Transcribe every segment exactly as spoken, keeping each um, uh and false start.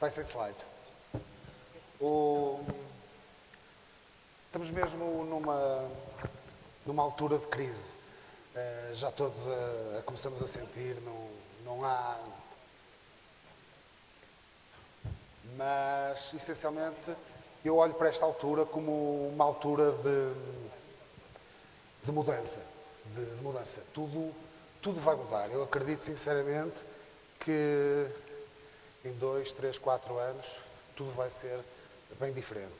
Vai sem slide. O... Estamos mesmo numa, numa altura de crise. Uh, já todos a, a começamos a sentir, não, não há... Mas, essencialmente, eu olho para esta altura como uma altura de, de mudança. De, de mudança. Tudo, tudo vai mudar. Eu acredito, sinceramente, que em dois, três, quatro anos, tudo vai ser bem diferente.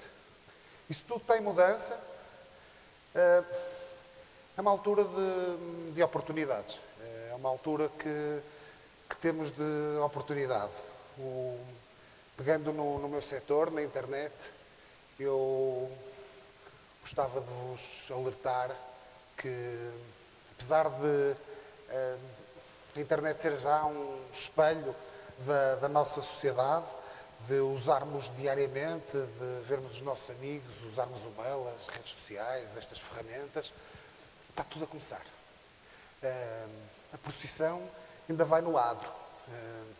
E se tudo tem mudança, é uma altura de, de oportunidades. É uma altura que, que temos de oportunidade. O, pegando no, no meu setor, na internet, eu gostava de vos alertar que, apesar de a internet ser já um espelho Da, da nossa sociedade, de usarmos diariamente, de vermos os nossos amigos, usarmos o mail, as redes sociais, estas ferramentas, está tudo a começar. Uh, a procissão ainda vai no adro. Uh,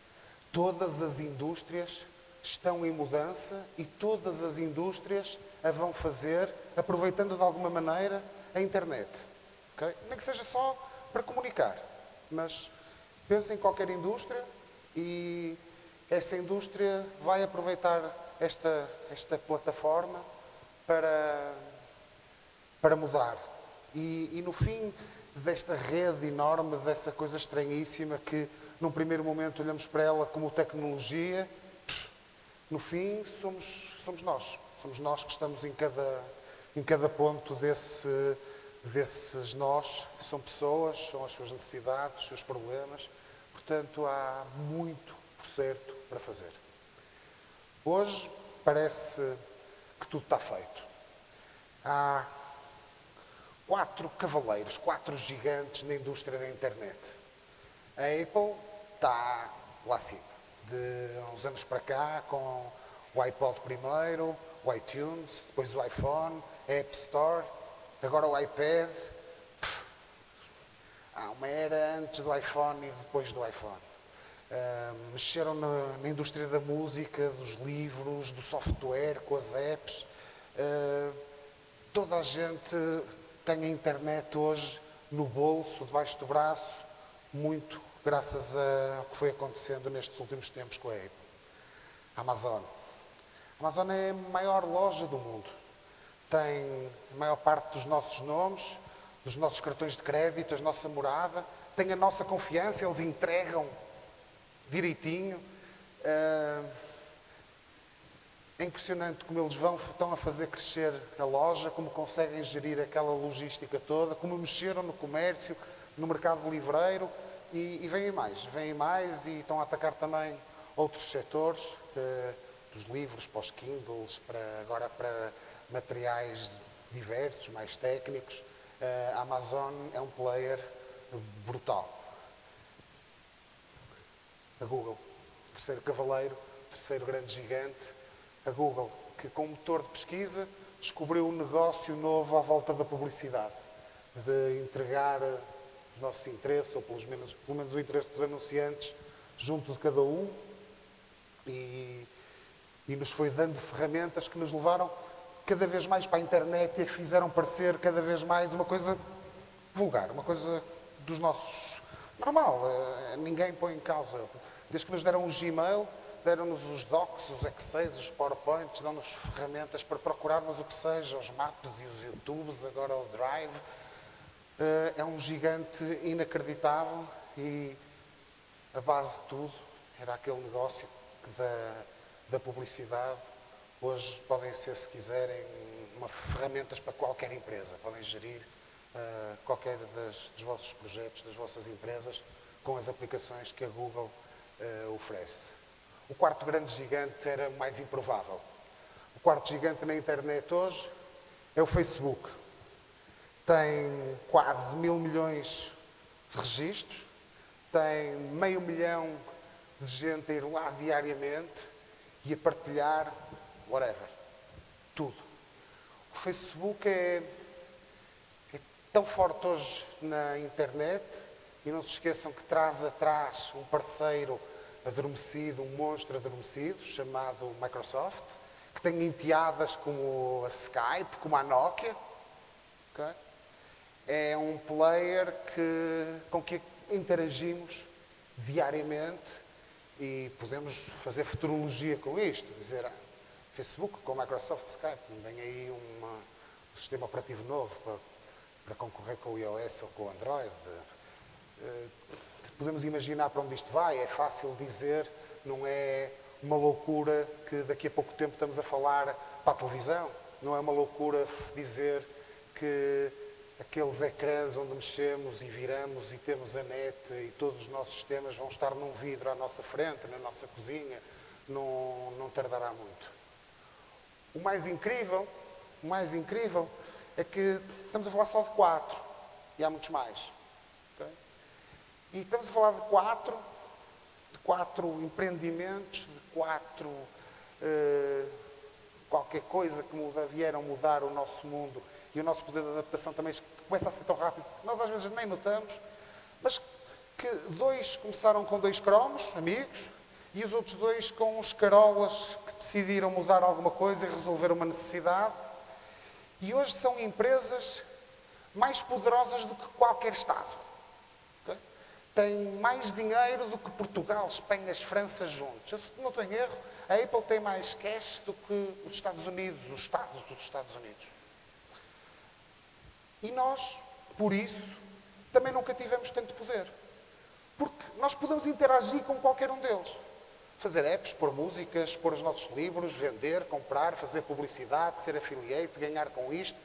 todas as indústrias estão em mudança e todas as indústrias a vão fazer, aproveitando de alguma maneira a internet. Okay? Nem que seja só para comunicar, mas pensem em qualquer indústria, e essa indústria vai aproveitar esta, esta plataforma para, para mudar. E, e no fim desta rede enorme, dessa coisa estranhíssima que num primeiro momento olhamos para ela como tecnologia, no fim somos, somos nós. Somos nós que estamos em cada, em cada ponto desse, desses nós. São pessoas, são as suas necessidades, os seus problemas. Portanto, há muito por certo para fazer. Hoje parece que tudo está feito. Há quatro cavaleiros, quatro gigantes na indústria da internet. A Apple está lá acima. De uns anos para cá, com o iPod primeiro, o iTunes, depois o iPhone, a App Store, agora o iPad. Há uma era antes do iPhone e depois do iPhone. Uh, mexeram na, na indústria da música, dos livros, do software, com as apps. Uh, toda a gente tem a internet hoje no bolso, debaixo do braço, muito graças ao que foi acontecendo nestes últimos tempos com a Apple. A Amazon. A Amazon é a maior loja do mundo. Tem a maior parte dos nossos nomes, dos nossos cartões de crédito, a nossa morada, têm a nossa confiança, eles entregam direitinho. É impressionante como eles vão, estão a fazer crescer a loja, como conseguem gerir aquela logística toda, como mexeram no comércio, no mercado livreiro, e, e vêm mais, vêm mais e estão a atacar também outros setores, dos livros para os Kindles, para, agora para materiais diversos, mais técnicos. A Amazon é um player brutal. A Google, terceiro cavaleiro, terceiro grande gigante. A Google, que com um motor de pesquisa descobriu um negócio novo à volta da publicidade, de entregar os nossos interesses, ou pelo menos, pelo menos o interesse dos anunciantes, junto de cada um, e, e nos foi dando ferramentas que nos levaram cada vez mais para a internet e fizeram parecer cada vez mais uma coisa vulgar, uma coisa dos nossos... normal, ninguém põe em causa. Desde que nos deram o Gmail, deram-nos os docs, os excels, os powerpoints, dão-nos ferramentas para procurarmos o que seja, os maps e os YouTubes, agora o Drive. É um gigante inacreditável e a base de tudo era aquele negócio da, da publicidade. Hoje podem ser, se quiserem, uma ferramentas para qualquer empresa. Podem gerir uh, qualquer das, dos vossos projetos, das vossas empresas, com as aplicações que a Google uh, oferece. O quarto grande gigante era mais improvável. O quarto gigante na internet hoje é o Facebook. Tem quase mil milhões de registros, tem meio milhão de gente a ir lá diariamente e a partilhar whatever. Tudo. O Facebook é, é tão forte hoje na internet, e não se esqueçam que traz atrás um parceiro adormecido, um monstro adormecido, chamado Microsoft, que tem enteadas como a Skype, como a Nokia. Okay? É um player que, com que interagimos diariamente e podemos fazer futurologia com isto. Dizer, ah, Facebook com Microsoft, Skype, vem aí uma, um sistema operativo novo para, para concorrer com o iOS ou com o Android. Podemos imaginar para onde isto vai, é fácil dizer, não é uma loucura que daqui a pouco tempo estamos a falar para a televisão, não é uma loucura dizer que aqueles ecrãs onde mexemos e viramos e temos a net e todos os nossos sistemas vão estar num vidro à nossa frente, na nossa cozinha, não, não tardará muito. O mais incrível, o mais incrível é que estamos a falar só de quatro e há muitos mais. E estamos a falar de quatro, de quatro empreendimentos, de quatro eh, qualquer coisa que muda, vieram mudar o nosso mundo e o nosso poder de adaptação também começa a ser tão rápido que nós às vezes nem notamos, mas que dois começaram com dois cromos, amigos, e os outros dois com uns carolas que decidiram mudar alguma coisa e resolver uma necessidade. E hoje são empresas mais poderosas do que qualquer Estado. Tem mais dinheiro do que Portugal, Espanha, França juntos. Eu, se não tenho erro, a Apple tem mais cash do que os Estados Unidos, os Estados dos Estados Unidos. E nós, por isso, também nunca tivemos tanto poder. Porque nós podemos interagir com qualquer um deles. Fazer apps, pôr músicas, pôr os nossos livros, vender, comprar, fazer publicidade, ser affiliate, ganhar com isto,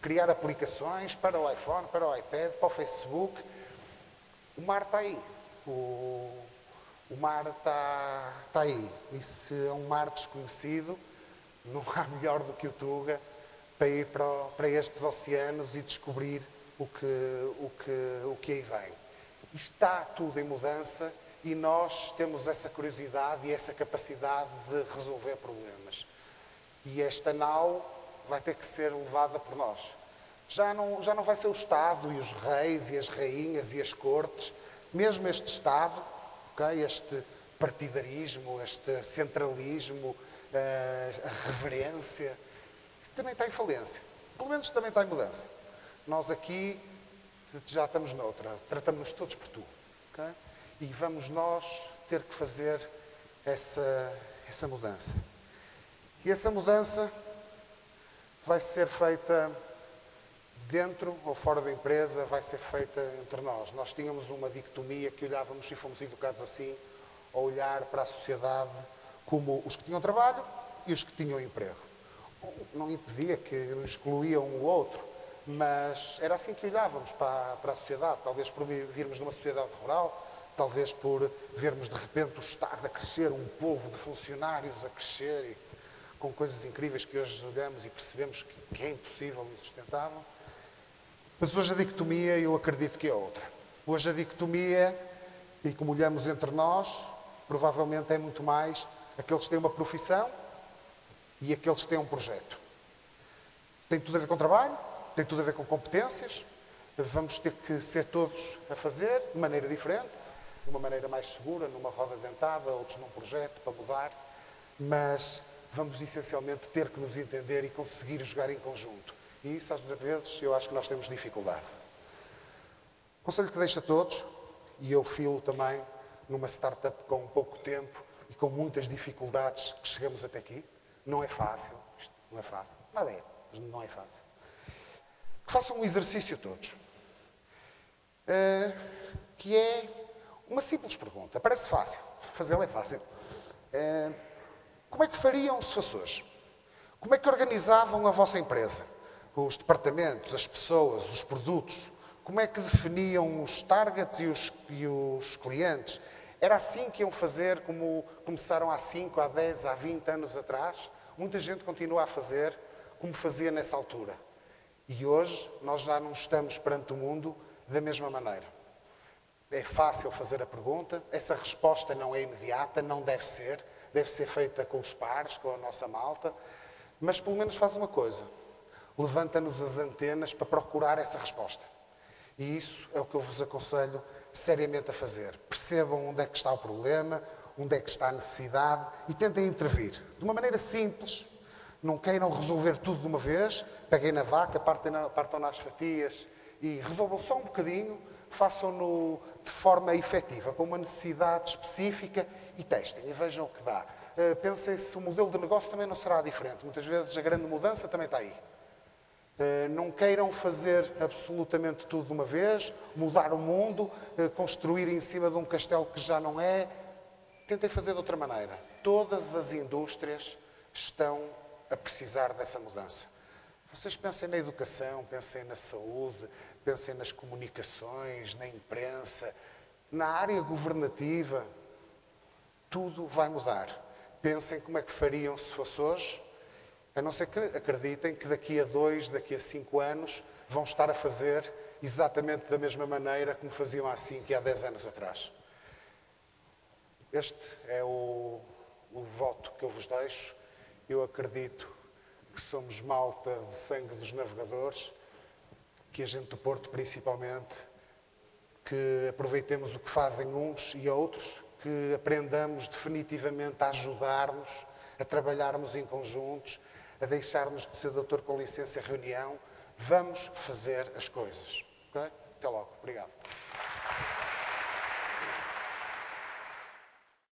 criar aplicações para o iPhone, para o iPad, para o Facebook. O mar está aí. O, o mar está, está aí. E se é um mar desconhecido, não há melhor do que o Tuga para ir para, para estes oceanos e descobrir o que, o, que, o que aí vem. Está tudo em mudança e nós temos essa curiosidade e essa capacidade de resolver problemas. E esta nau vai ter que ser levada por nós. Já não, já não vai ser o Estado e os reis e as rainhas e as cortes. Mesmo este Estado, okay, este partidarismo, este centralismo, uh, a reverência, também está em falência. Pelo menos também está em mudança. Nós aqui já estamos noutra. Tratamos-nos todos por tu. Okay? E vamos nós ter que fazer essa, essa mudança. E essa mudança vai ser feita dentro ou fora da empresa, vai ser feita entre nós. Nós tínhamos uma dicotomia que olhávamos e fomos educados assim, a olhar para a sociedade como os que tinham trabalho e os que tinham emprego. Não impedia que excluíam um ou outro, mas era assim que olhávamos para, para a sociedade. Talvez por virmos de uma sociedade rural, talvez por vermos de repente o Estado a crescer, um povo de funcionários a crescer, e com coisas incríveis que hoje olhamos e percebemos que, que é impossível e sustentável. Mas hoje a dicotomia, eu acredito que é outra. Hoje a dicotomia, e como olhamos entre nós, provavelmente é muito mais aqueles que têm uma profissão e aqueles que têm um projeto. Tem tudo a ver com trabalho, tem tudo a ver com competências, vamos ter que ser todos a fazer, de maneira diferente, de uma maneira mais segura, numa roda dentada, outros num projeto para mudar, mas vamos essencialmente ter que nos entender e conseguir jogar em conjunto. E isso, às vezes, eu acho que nós temos dificuldade. O conselho que deixo a todos, e eu filo também numa startup com pouco tempo e com muitas dificuldades que chegamos até aqui. Não é fácil, isto não é fácil, nada é, mas não é fácil. Que façam um exercício todos, uh, que é uma simples pergunta. Parece fácil, fazê-la é fácil. Uh, como é que fariam se fosse hoje? Como é que organizavam a vossa empresa? Os departamentos, as pessoas, os produtos, como é que definiam os targets e os, e os clientes? Era assim que iam fazer, como começaram há cinco, há dez, há vinte anos atrás? Muita gente continua a fazer como fazia nessa altura. E hoje nós já não estamos perante o mundo da mesma maneira. É fácil fazer a pergunta, essa resposta não é imediata, não deve ser, deve ser feita com os pares, com a nossa malta, mas pelo menos faz uma coisa. Levanta-nos as antenas para procurar essa resposta. E isso é o que eu vos aconselho seriamente a fazer. Percebam onde é que está o problema, onde é que está a necessidade e tentem intervir. De uma maneira simples, não queiram resolver tudo de uma vez, peguem na vaca, partam às fatias e resolvam só um bocadinho, façam-no de forma efetiva, com uma necessidade específica e testem e vejam o que dá. Uh, pensem se o modelo de negócio também não será diferente. Muitas vezes a grande mudança também está aí. Uh, não queiram fazer absolutamente tudo de uma vez, mudar o mundo, uh, construir em cima de um castelo que já não é. Tentem fazer de outra maneira. Todas as indústrias estão a precisar dessa mudança. Vocês pensem na educação, pensem na saúde, pensem nas comunicações, na imprensa, na área governativa. Tudo vai mudar. Pensem como é que fariam se fosse hoje, a não ser que acreditem que daqui a dois, daqui a cinco anos, vão estar a fazer exatamente da mesma maneira como faziam há cinco e há dez anos atrás. Este é o, o voto que eu vos deixo. Eu acredito que somos malta de sangue dos navegadores, que a gente do Porto principalmente, que aproveitemos o que fazem uns e outros, que aprendamos definitivamente a ajudar-nos, a trabalharmos em conjuntos, a deixarmos de ser doutor com licença reunião. Vamos fazer as coisas. Okay? Até logo. Obrigado.